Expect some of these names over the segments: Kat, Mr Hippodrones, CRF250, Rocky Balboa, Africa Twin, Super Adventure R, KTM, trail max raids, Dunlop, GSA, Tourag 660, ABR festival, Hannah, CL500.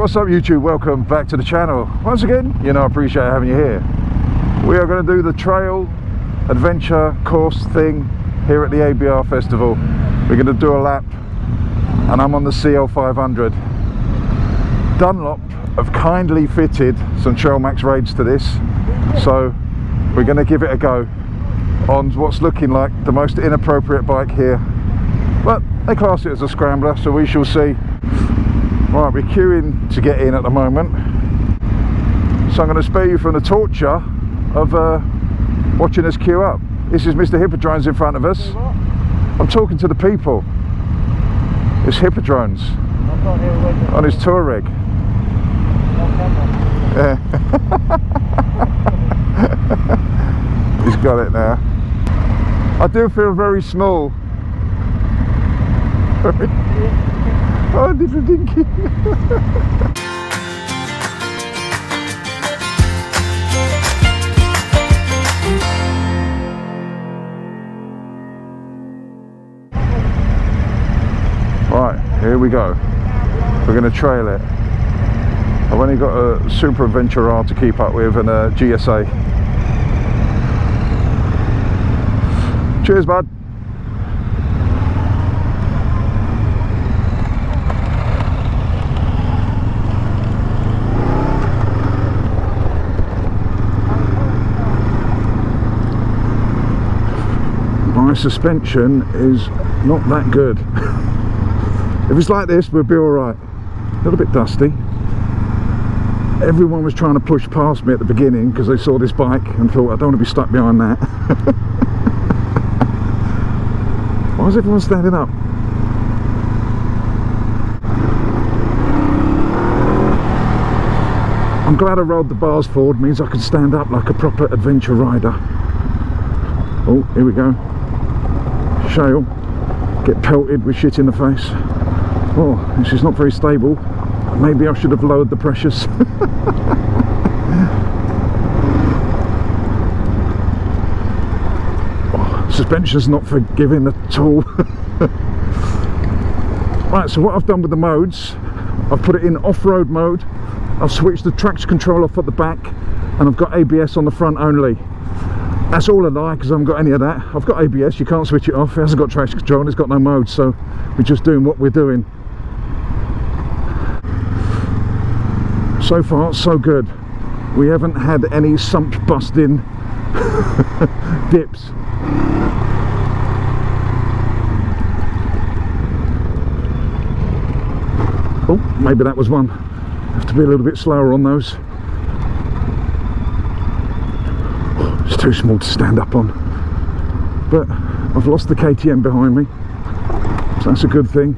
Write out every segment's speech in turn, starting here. what's up YouTube, welcome back to the channel once again. You know, I appreciate having you here. We are going to do the trail adventure course thing here at the ABR festival. We're going to do a lap and I'm on the CL500. Dunlop have kindly fitted some Trail Max Raids to this, so we're going to give it a go on what's looking like the most inappropriate bike here, but they class it as a scrambler, so we shall see. Right, we're queuing to get in at the moment, so I'm going to spare you from the torture of watching us queue up. This is Mr Hippodrones in front of us. I'm talking to the people. It's Hippodrones on his Tourag. Yeah. He's got it now. I do feel very small. Oh, little dinky. Right, here we go. We're going to trail it. I've only got a Super Adventure R to keep up with and a GSA. Cheers, bud. My suspension is not that good. If it's like this, we'll be alright. A little bit dusty. Everyone was trying to push past me at the beginning because they saw this bike and thought, I don't want to be stuck behind that. Why is everyone standing up? I'm glad I rolled the bars forward, it means I can stand up like a proper adventure rider. Oh, here we go. Shale, get pelted with shit in the face. Oh, this is not very stable. Maybe I should have lowered the pressures. Oh, suspension's not forgiving at all. Right, so what I've done with the modes, I've put it in off-road mode, I've switched the traction control off at the back, and I've got ABS on the front only. That's all a lie, because I haven't got any of that. I've got ABS, you can't switch it off, it hasn't got traction control and it's got no mode, so we're just doing what we're doing. So far, so good. We haven't had any sump busting dips. Oh, maybe that was one. Have to be a little bit slower on those. It's too small to stand up on. But I've lost the KTM behind me, so that's a good thing.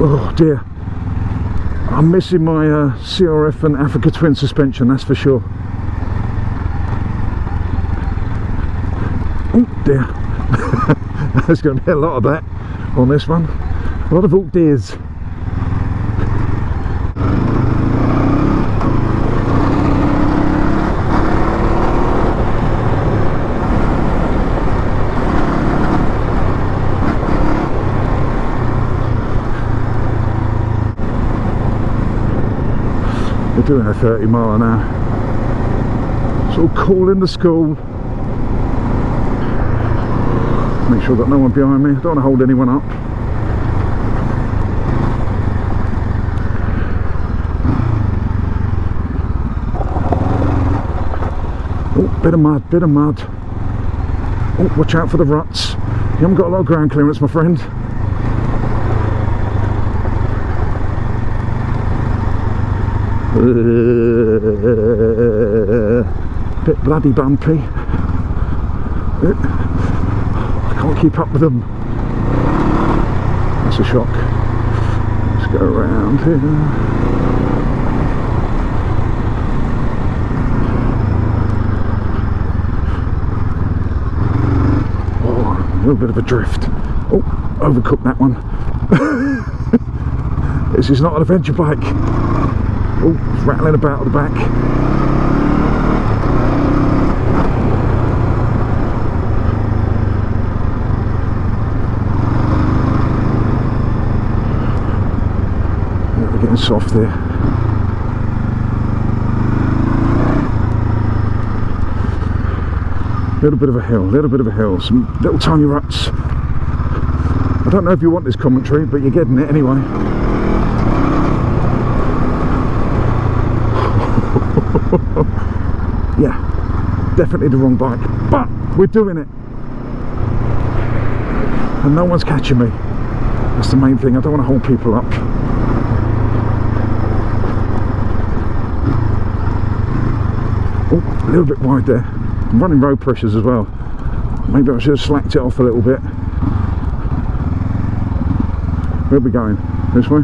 Oh dear. I'm missing my CRF and Africa Twin suspension, that's for sure. Oh dear. There's going to be a lot of that on this one. A lot of oh dears. Doing a 30 mile an hour. So calling the school. Make sure I've got no one behind me. I don't want to hold anyone up. Oh, bit of mud, bit of mud. Oh, watch out for the ruts. You haven't got a lot of ground clearance, my friend. Bit bloody bumpy. I can't keep up with them. That's a shock. Let's go around here. Oh, a little bit of a drift. Oh, overcooked that one. This is not an adventure bike. Oh, it's rattling about at the back. We're getting soft there. Little bit of a hill, little bit of a hill, some little tiny ruts. I don't know if you want this commentary, but you're getting it anyway. Yeah, definitely the wrong bike, but we're doing it. And no one's catching me. That's the main thing. I don't want to hold people up. Oh, a little bit wide there. I'm running road pressures as well. Maybe I should have slacked it off a little bit. Where are we going? This way?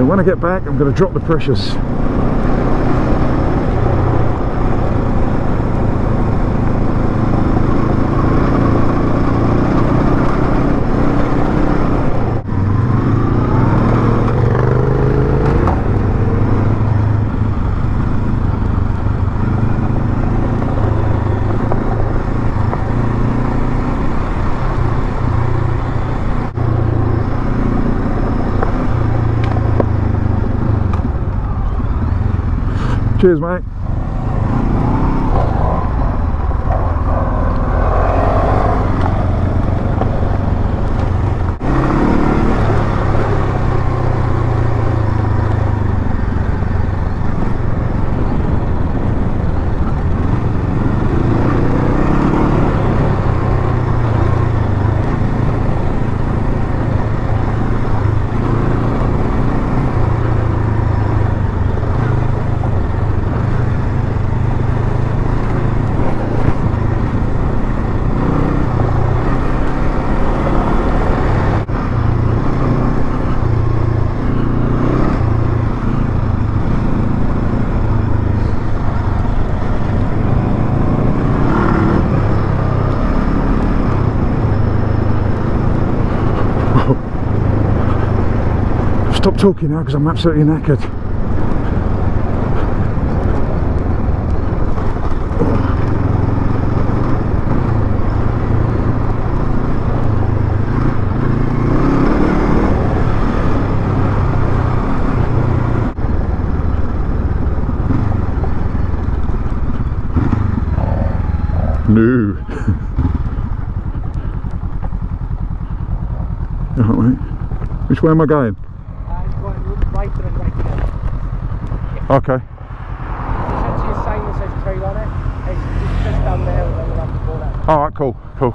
When I get back, I'm going to drop the pressures. Cheers, mate. Stop talking now because I'm absolutely knackered. No. Alright. Which way am I going? Okay. There's actually a sign that says trail on it. It's just down the hill that we'll have to go down. Alright, cool, cool.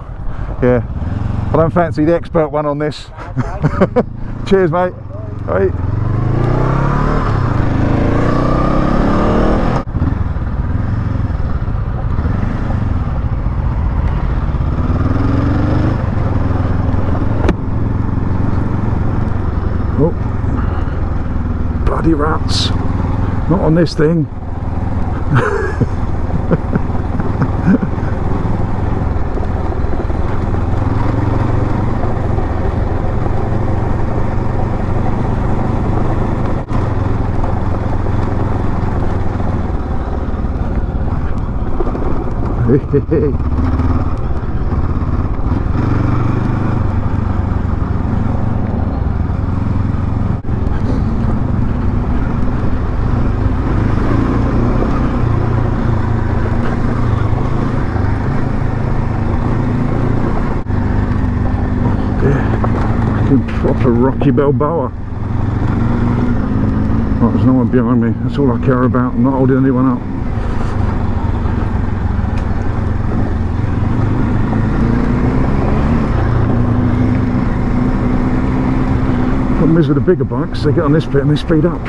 Yeah. I don't fancy the expert one on this. Cheers, mate. Bye. Bye. Oh. Bloody rats. Not on this thing. Proper Rocky Balboa. Oh, there's no one behind me. That's all I care about. I'm not holding anyone up. Problem is with the bigger bikes, they get on this bit and they speed up.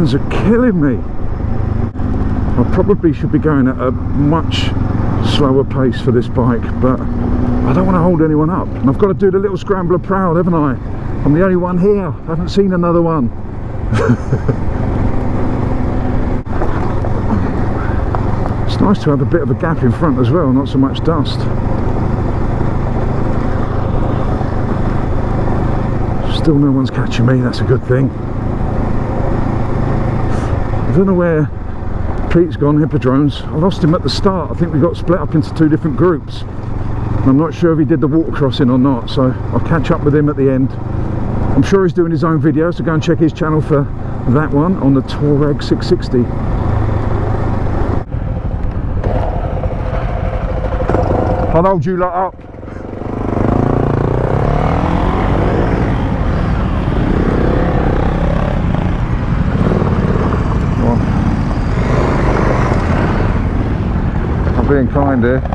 Are killing me. I probably should be going at a much slower pace for this bike, but I don't want to hold anyone up, and I've got to do the little scrambler proud, haven't I? I'm the only one here, I haven't seen another one. It's nice to have a bit of a gap in front as well, not so much dust. Still no one's catching me, that's a good thing. I don't know where Pete's gone, Hippodrones. I lost him at the start. I think we got split up into two different groups. And I'm not sure if he did the water crossing or not, so I'll catch up with him at the end. I'm sure he's doing his own videos, so go and check his channel for that one on the Tourag 660. I'll hold you lot up. Being kind here. I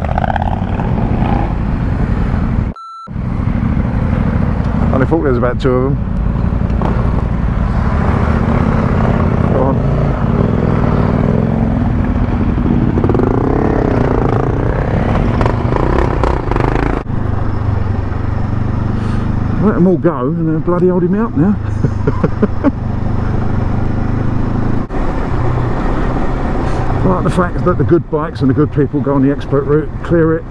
only thought there's about two of them. Go on. Let them all go and they're bloody holding me up now. Like the fact that the good bikes and the good people go on the expert route, clear it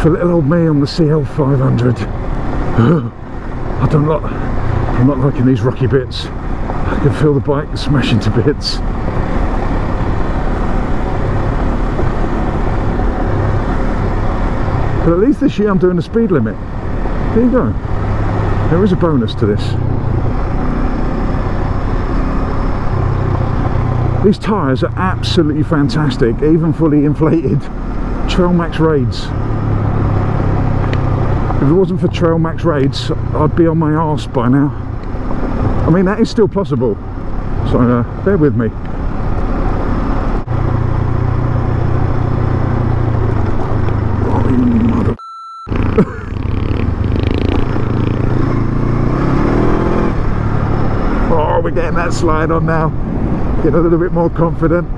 for little old me on the CL500. I don't like, I'm not liking these rocky bits. I can feel the bike smashing to bits. But at least this year I'm doing the speed limit. There you go. There is a bonus to this. These tyres are absolutely fantastic, even fully inflated. Trail Max Raids. If it wasn't for Trail Max Raids, I'd be on my arse by now. I mean, that is still possible, so bear with me. Oh, we're getting that slide on now. Get a little bit more confident.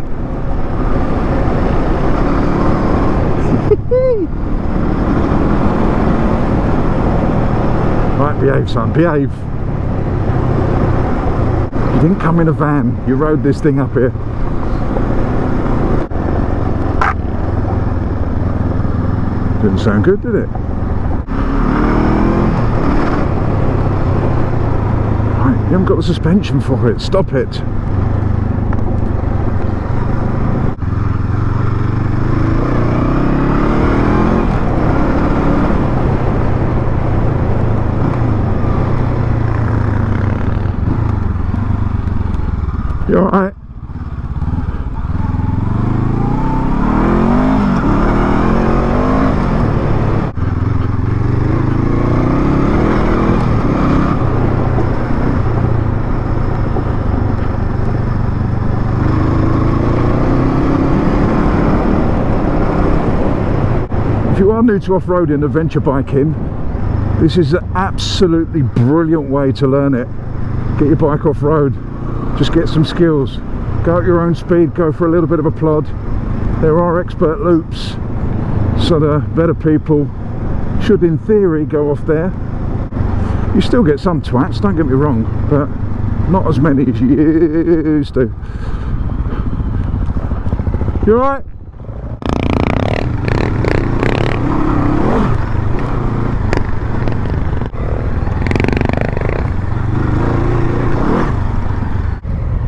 Right, behave, son, behave. You didn't come in a van, you rode this thing up here. Didn't sound good, did it? Right, you haven't got the suspension for it, stop it. You alright? If you are new to off-roading, adventure biking, this is an absolutely brilliant way to learn it. Get your bike off-road. Just get some skills, go at your own speed, go for a little bit of a plod. There are expert loops, so the better people should in theory go off there. You still get some twats, don't get me wrong, but not as many as you used to. You alright?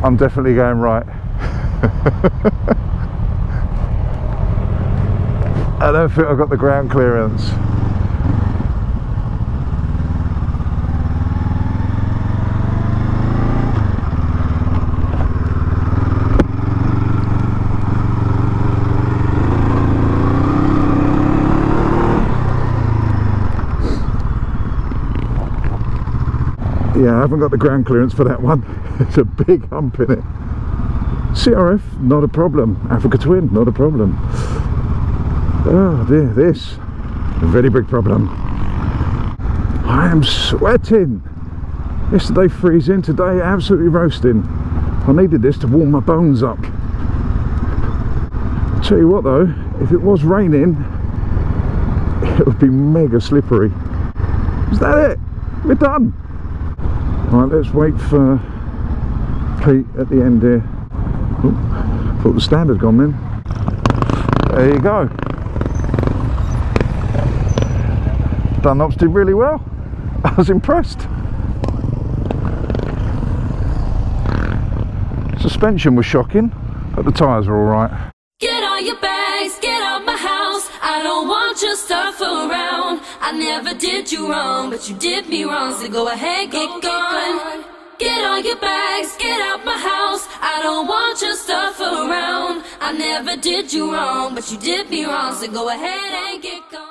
I'm definitely going right. I don't think I've got the ground clearance. Yeah, I haven't got the ground clearance for that one. It's a big hump in it. CRF, not a problem. Africa Twin, not a problem. Oh dear, this. A very big problem. I am sweating. Yesterday freezing, today absolutely roasting. I needed this to warm my bones up. Tell you what though, If it was raining, it would be mega slippery. Is that it? We're done. Right, let's wait for Pete at the end here. Ooh, thought the stand had gone then. There you go. Dunlops did really well. I was impressed. Suspension was shocking, but the tyres were alright. Get all your bags, get out my house. I don't want your stuff around. I never did you wrong, but you did me wrong. So go ahead, get gone. Get all your bags, get out my house. I don't want your stuff around. I never did you wrong, but you did me wrong. So go ahead and get gone.